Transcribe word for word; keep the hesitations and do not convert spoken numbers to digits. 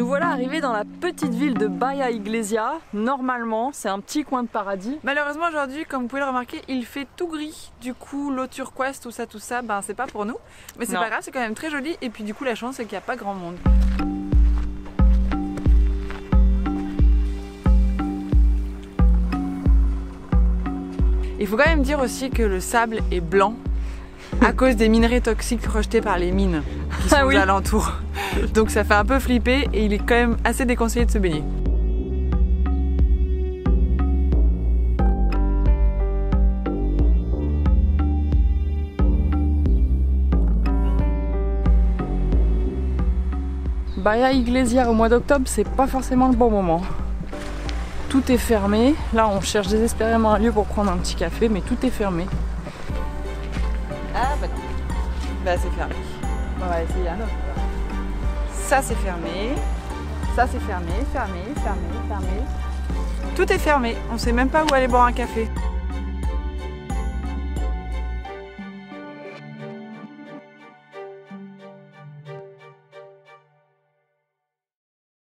Nous voilà arrivés dans la petite ville de Bahia Iglesia. Normalement, c'est un petit coin de paradis. Malheureusement aujourd'hui, comme vous pouvez le remarquer, il fait tout gris. Du coup, l'eau turquoise, tout ça, tout ça, ben c'est pas pour nous. Mais c'est pas grave, c'est quand même très joli. Et puis du coup, la chance, c'est qu'il n'y a pas grand monde. Il faut quand même dire aussi que le sable est blanc à cause des minerais toxiques rejetés par les mines qui sont ah oui. aux alentours. Donc ça fait un peu flipper et il est quand même assez déconseillé de se baigner. Bahia Iglesia au mois d'octobre, c'est pas forcément le bon moment. Tout est fermé. Là, on cherche désespérément un lieu pour prendre un petit café, mais tout est fermé. Ah bah non. Bah c'est fermé. On va essayer un autre. Ça c'est fermé, ça c'est fermé, fermé, fermé, fermé. Tout est fermé, on sait même pas où aller boire un café.